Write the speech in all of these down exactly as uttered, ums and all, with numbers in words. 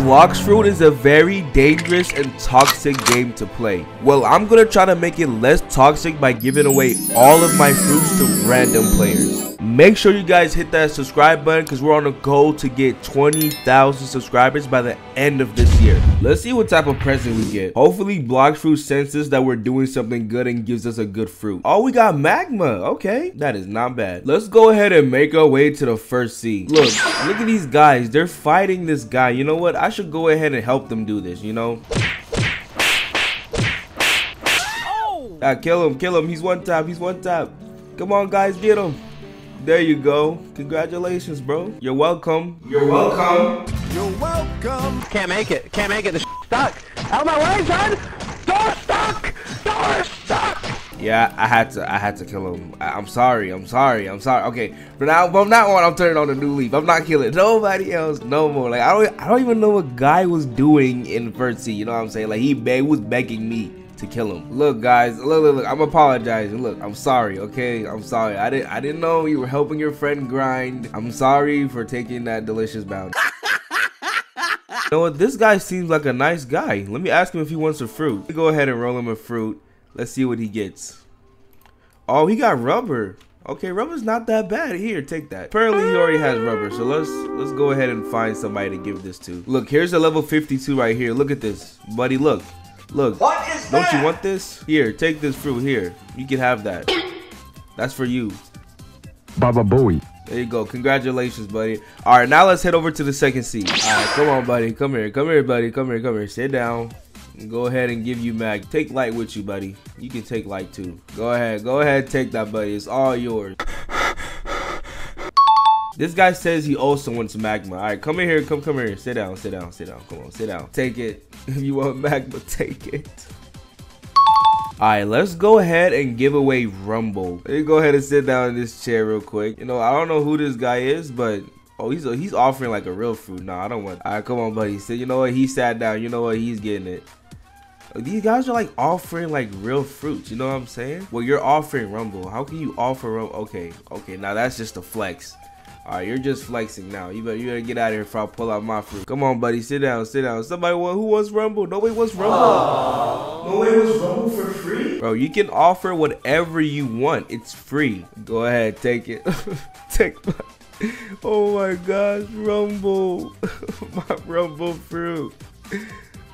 Blox Fruits is a very dangerous and toxic game to play. Well, I'm gonna try to make it less toxic by giving away all of my fruits to random players. Make sure you guys hit that subscribe button because we're on a goal to get twenty thousand subscribers by the end of this year. Let's see what type of present we get. Hopefully Blox Fruits senses that we're doing something good and gives us a good fruit. Oh, we got magma. Okay, that is not bad. Let's go ahead and make our way to the first sea. Look, look at these guys. They're fighting this guy. You know what? I should go ahead and help them do this, you know? Oh. Ah, kill him, kill him. He's one tap, he's one tap. Come on, guys, get him. There you go. Congratulations, bro. You're welcome. You're welcome. You're welcome. Can't make it. Can't make it. The stuck. Out of my way, son. Door stuck. Door stuck. Yeah, I had to. I had to kill him. I, I'm sorry. I'm sorry. I'm sorry. Okay, but now from now on, I'm turning on a new leaf. I'm not killing nobody else no more. Like I don't. I don't even know what guy was doing in first C. You know what I'm saying? Like he beg, was begging me to kill him. Look guys, look, look, look, I'm apologizing. Look, I'm sorry, okay? I'm sorry. I didn't I didn't know you were helping your friend grind. I'm sorry for taking that delicious bounty. You know what? This guy seems like a nice guy. Let me ask him if he wants a fruit. Go ahead and roll him a fruit. Let's see what he gets. Oh, he got rubber. Okay, rubber's not that bad. Here, take that. Apparently he already has rubber, so let's let's go ahead and find somebody to give this to. Look, here's a level fifty-two right here. Look at this. Buddy, look. Look, what is don't that? You want this? Here, take this fruit here. You can have that. That's for you. Baba Booey. There you go. Congratulations, buddy. All right, now let's head over to the second seat. All right, come on, buddy. Come here. Come here, buddy. Come here. Come here. Sit down. Go ahead and give you mag. Take light with you, buddy. You can take light, too. Go ahead. Go ahead. Take that, buddy. It's all yours. This guy says he also wants magma. All right, come in here. Come, come here. Sit down. Sit down. Sit down. Come on. Sit down. Take it. If you want magma, take it. All right, let's go ahead and give away Rumble. Let me go ahead and sit down in this chair real quick. You know, I don't know who this guy is, but oh, he's he's offering like a real fruit. No, I don't want. All right, come on, buddy. So you know what? He sat down. You know what? He's getting it. These guys are like offering like real fruits, you know what I'm saying? Well, you're offering Rumble. How can you offer Rumble? Okay, okay. Now that's just a flex. Alright, you're just flexing now. You better, you better get out of here before I pull out my fruit. Come on, buddy. Sit down. Sit down. Somebody want, who wants Rumble? Nobody wants Rumble. Aww. Nobody wants Rumble for free? Bro, you can offer whatever you want. It's free. Go ahead. Take it. Take my... Oh, my gosh. Rumble. My Rumble fruit.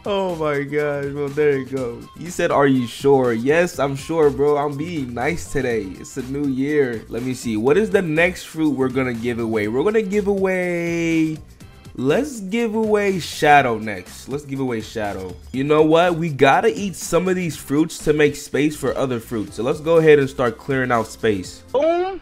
Oh my gosh, well there you go. You said, are you sure? Yes, I'm sure, bro. I'm being nice today. It's a new year. Let me see. What is the next fruit we're gonna give away? We're gonna give away... Let's give away Shadow next. Let's give away Shadow. You know what? We gotta eat some of these fruits to make space for other fruits. So let's go ahead and start clearing out space. Boom,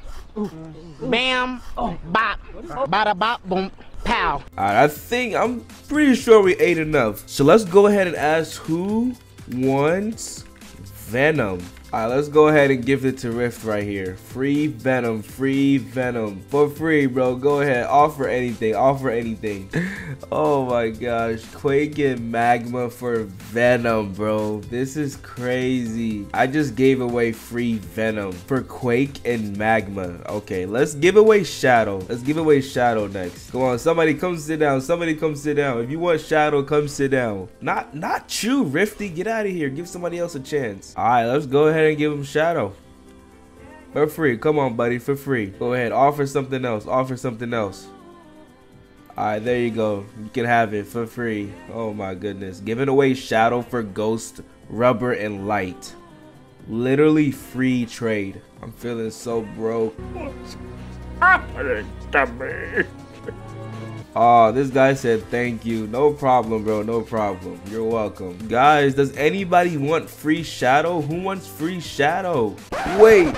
bam, bop, bada bop, boom. Pow. All right, I think I'm pretty sure we ate enough. So let's go ahead and ask who wants Venom. All right, let's go ahead and give it to Rift right here. Free Venom, free Venom. For free, bro. Go ahead. Offer anything. Offer anything. Oh my gosh. Quake and Magma for Venom, bro. This is crazy. I just gave away free Venom for Quake and Magma. Okay, let's give away Shadow. Let's give away Shadow next. Come on, somebody come sit down. Somebody come sit down. If you want Shadow, come sit down. Not, not you, Rifty. Get out of here. Give somebody else a chance. All right, let's go ahead and give him Shadow for free. Come on, buddy, for free. Go ahead, offer something else. Offer something else. All right, there you go. You can have it for free. Oh my goodness, giving away Shadow for Ghost, Rubber, and Light. Literally free trade. I'm feeling so broke. What's happening to me? Oh, this guy said thank you. No problem, bro. No problem. You're welcome. Guys, does anybody want free Shadow? Who wants free Shadow? Wait,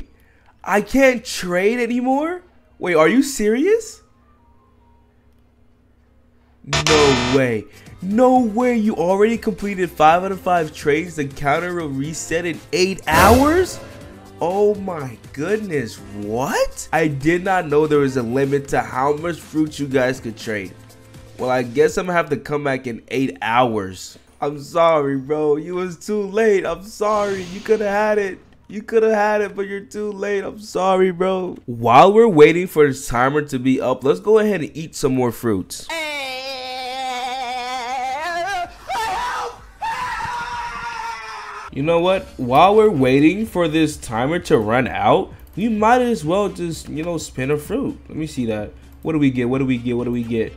I can't trade anymore? Wait, are you serious? No way. No way. You already completed five out of five trades. The counter will reset in eight hours? Oh my goodness, what? I did not know there was a limit to how much fruit you guys could trade. Well, I guess I'm gonna have to come back in eight hours. I'm sorry, bro. You was too late. I'm sorry. You could have had it. You could have had it, but you're too late. I'm sorry, bro. While we're waiting for this timer to be up, let's go ahead and eat some more fruits. You know what? While we're waiting for this timer to run out, we might as well just, you know, spin a fruit. Let me see that. What do we get? What do we get? What do we get?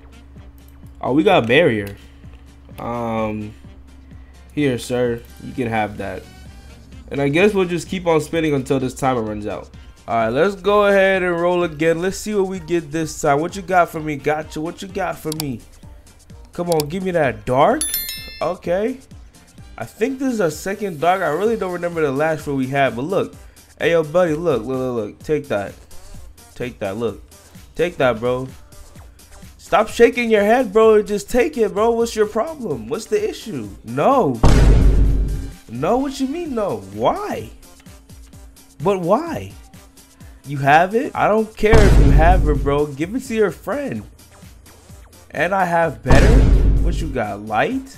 Oh, we got a barrier. Um, here, sir. You can have that. And I guess we'll just keep on spinning until this timer runs out. All right, let's go ahead and roll again. Let's see what we get this time. What you got for me? Gotcha. What you got for me? Come on, give me that dark. Okay. I think this is our second dark. I really don't remember the last one we had, but look. Hey, yo, buddy, look, look, look, look. Take that. Take that, look. Take that, bro. Stop shaking your head, bro, and just take it, bro. What's your problem? What's the issue? No. No, what you mean, no? Why? But why? You have it? I don't care if you have it, bro. Give it to your friend. And I have better? What you got, light?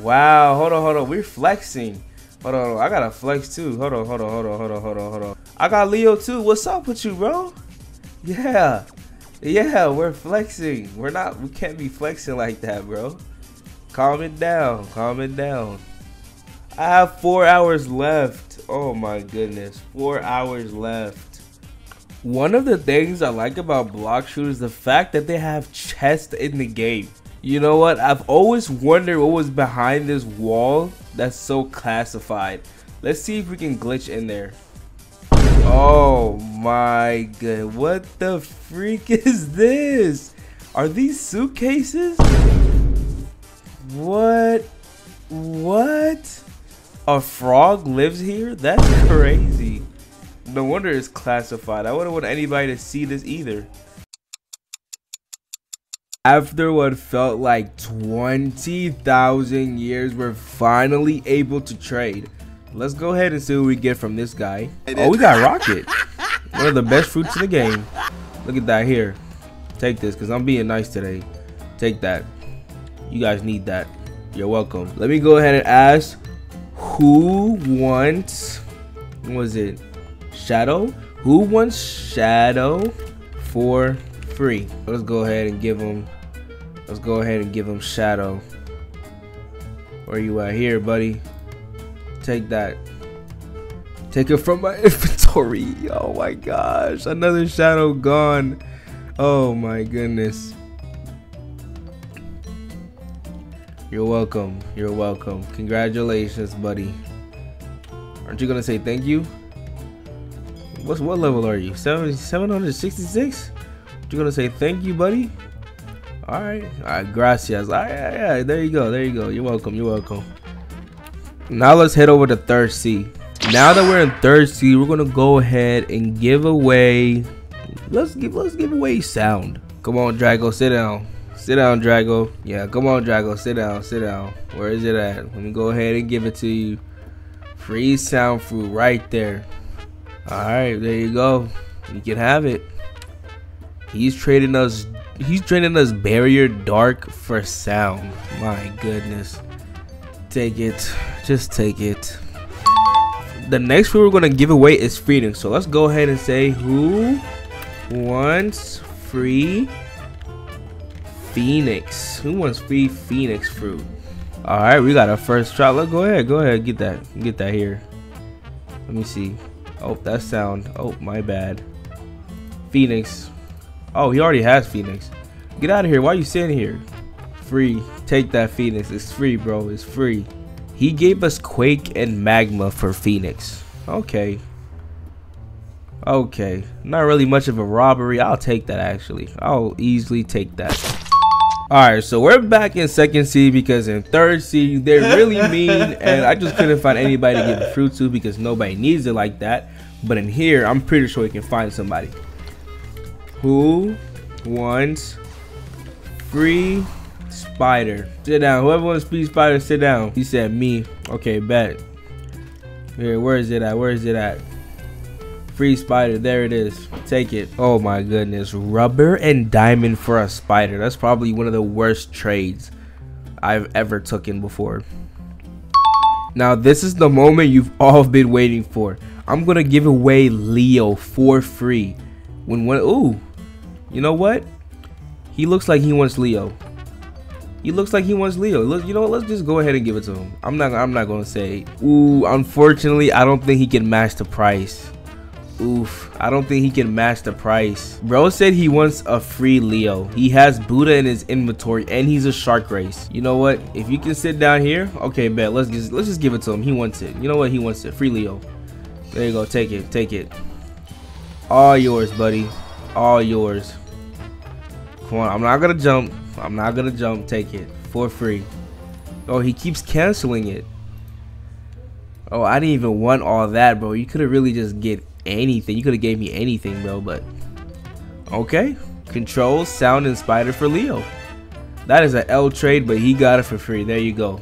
Wow, hold on, hold on, we're flexing. Hold on, I gotta flex too. Hold on, hold on, hold on, hold on, hold on, hold on. I got Leo too. What's up with you, bro? Yeah, yeah, we're flexing. We're not, we can't be flexing like that, bro. Calm it down, calm it down. I have four hours left. Oh my goodness, four hours left. One of the things I like about Blox Fruits is the fact that they have chests in the game. You know what? I've always wondered what was behind this wall that's so classified. Let's see if we can glitch in there. Oh my god. What the freak is this? Are these suitcases? What? What? A frog lives here? That's crazy. No wonder it's classified. I wouldn't want anybody to see this either. After what felt like twenty thousand years, we're finally able to trade. Let's go ahead and see what we get from this guy. Oh, we got Rocket. One of the best fruits in the game. Look at that here. Take this, because I'm being nice today. Take that. You guys need that. You're welcome. Let me go ahead and ask, who wants, what was it? Shadow? Who wants Shadow for free? Let's go ahead and give him, let's go ahead and give him Shadow. Where you at here, buddy? Take that. Take it from my inventory. Oh my gosh, another Shadow gone. Oh my goodness. You're welcome, you're welcome. Congratulations, buddy. Aren't you gonna say thank you? What's, what level are you? seven sixty-six? You're gonna say thank you, buddy. All right, all right, gracias. All right, all right, there you go, there you go. You're welcome, you're welcome. Now let's head over to third C. Now that we're in third C, we're gonna go ahead and give away. Let's give, let's give away sound. Come on, Drago, sit down, sit down, Drago. Yeah, come on, Drago, sit down, sit down. Where is it at? Let me go ahead and give it to you. Free sound fruit right there. All right, there you go. You can have it. He's trading us he's trading us barrier dark for sound. My goodness. Take it. Just take it. The next fruit we're gonna give away is freedom. So let's go ahead and say who wants free Phoenix? Who wants free Phoenix fruit? Alright, we got our first try. Let's go ahead, go ahead, get that. Get that here. Let me see. Oh, that's sound. Oh, my bad. Phoenix. Oh, he already has Phoenix. Get out of here. Why are you sitting here? Free. Take that Phoenix. It's free, bro. It's free. He gave us Quake and Magma for Phoenix. Okay. Okay. Not really much of a robbery. I'll take that, actually. I'll easily take that. Alright, so we're back in second C because in third C, they're really mean. And I just couldn't find anybody to give the fruit to because nobody needs it like that. But in here, I'm pretty sure we can find somebody. Who wants free spider? Sit down. Whoever wants free spider, sit down. He said me. Okay, bet. Here, where is it at? Where is it at? Free spider. There it is. Take it. Oh my goodness. Rubber and diamond for a spider. That's probably one of the worst trades I've ever taken before. Now, this is the moment you've all been waiting for. I'm going to give away Leo for free. When one, ooh. You know what? He looks like he wants Leo. He looks like he wants Leo. Look, you know what? Let's just go ahead and give it to him. I'm not. I'm not gonna say. Ooh, unfortunately, I don't think he can match the price. Oof, I don't think he can match the price. Bro said he wants a free Leo. He has Buddha in his inventory and he's a shark race. You know what? If you can sit down here, okay, bet. Let's just let's just give it to him. He wants it. You know what? He wants it. Free Leo. There you go. Take it. Take it. All yours, buddy. All yours. Come on. I'm not gonna jump. I'm not gonna jump. Take it for free. Oh, he keeps canceling it. Oh, I didn't even want all that, bro. You could have really just get anything. You could have gave me anything, bro. But okay, control sound and spider for Leo. That is an L trade, but he got it for free. There you go.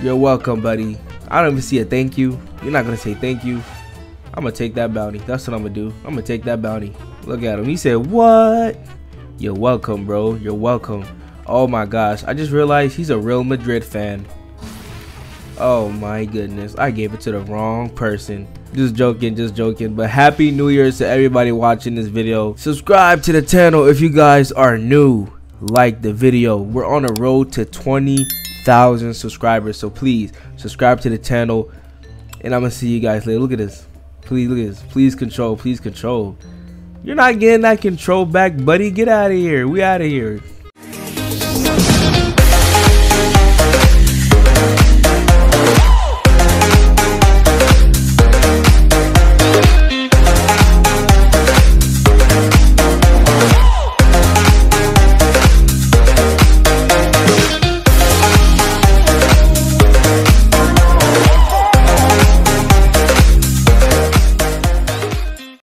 You're welcome, buddy. I don't even see a thank you. You're not gonna say thank you. I'm gonna take that bounty. That's what I'm gonna do. I'm gonna take that bounty. Look at him. He said what? You're welcome, bro. You're welcome. Oh my gosh, I just realized he's a Real Madrid fan. Oh my goodness, I gave it to the wrong person. Just joking, just joking. But happy New Year's to everybody watching this video. Subscribe to the channel if you guys are new. Like the video. We're on a road to twenty thousand subscribers, so please subscribe to the channel. And I'm gonna see you guys later. Look at this. Please, look at this. Please control. Please control. You're not getting that control back, buddy. Get out of here. We out of here.